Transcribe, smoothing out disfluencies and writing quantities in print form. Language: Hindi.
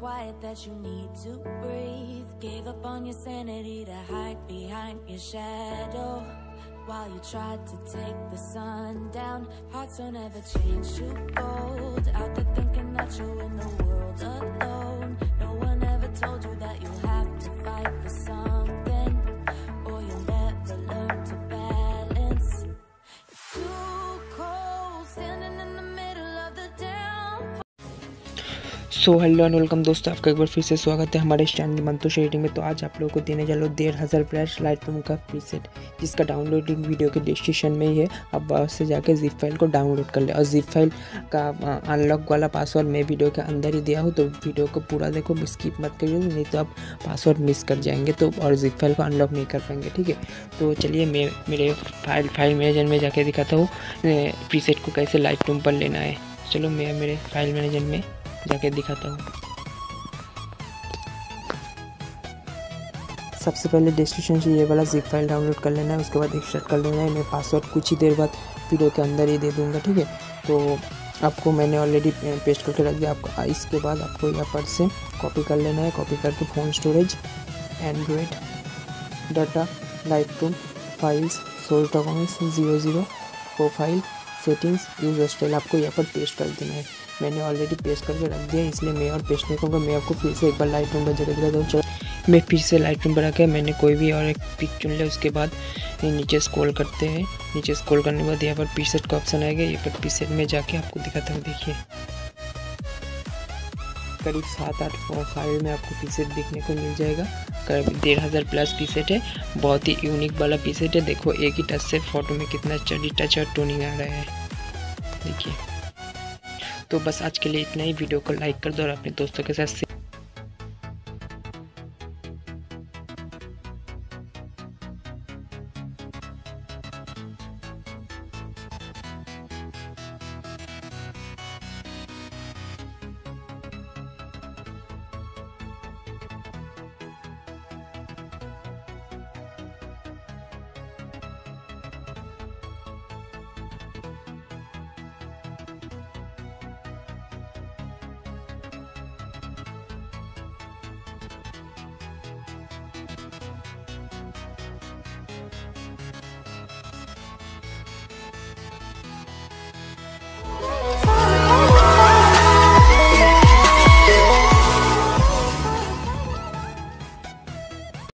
quiet that you need to breathe. Gave up on your sanity to hide behind your shadow while you tried to take the sun down. Hearts don't ever change to gold. Out there thinking that you're in the world alone. No one ever told you that you'll have to fight for something, or you'll never learn to balance. It's too cold standing in the middle of the down. So hello and welcome दोस्तों, आपका एक बार फिर से स्वागत है हमारे चैनल मंतु शेडिंग में। तो आज आप लोगों को देने जा रहा हूं 1500 फ्लैश लाइटरूम का प्रीसेट, जिसका डाउनलोडिंग वीडियो के डिस्क्रिप्शन में ही है। अब उससे जाके जिप फाइल को डाउनलोड कर ले, और जिप फाइल का अनलॉक वाला पासवर्ड मैं वीडियो के अंदर ही दिया हूँ। तो वीडियो को पूरा देखो, स्किप मत करिए, नहीं तो आप पासवर्ड मिस कर जाएंगे तो और जिप फाइल को अनलॉक नहीं कर पाएंगे, ठीक है। तो चलिए मेरे फाइल मैनेजर में जाके दिखाता हूँ प्रीसेट को कैसे लाइटरूम पर लेना है। चलो मैं मेरे फाइल मैनेजर में जाके दिखाता हूँ। सबसे पहले डिस्क्रिप्शन से ये वाला जिप फाइल डाउनलोड कर लेना है, उसके बाद एक्सट्रैक्ट कर लेना है। मैं पासवर्ड कुछ ही देर बाद वीडियो के अंदर ही दे दूँगा, ठीक है। तो आपको मैंने ऑलरेडी पेस्ट करके रख दिया। आपको इसके बाद आपको यहाँ पर से कॉपी कर लेना है। कॉपी करके phone storage, Android, data, Lightroom, files, source documents 00, profile, settings, user style, आपको यहाँ पर पेस्ट कर देना है। मैंने ऑलरेडी पेस्ट करके रख दिया, इसलिए मैं और पेस्ट नहीं करूँगा। मैं आपको फिर से एक बार लाइटरूम पर जगह दिखाता हूँ। चलो मैं फिर से लाइटरूम पर आकर मैंने कोई भी और एक पिक चुन लिया। उसके बाद नीचे स्क्रॉल करते हैं। नीचे स्क्रॉल करने के बाद यहाँ पर प्रीसेट का ऑप्शन आएगा। यहाँ पर प्रीसेट में जाके आपको दिखाता हूँ। देखिए करीब 7-8 फाइल में आपको प्रीसेट देखने को मिल जाएगा। करीब 1500+ प्रीसेट है, बहुत ही यूनिक वाला प्रीसेट है। देखो एक ही टच से फोटो में कितना चढ़ी टच और टोनिंग आ रहा है, देखिए। तो बस आज के लिए इतना ही। वीडियो को लाइक कर दो और अपने दोस्तों के साथ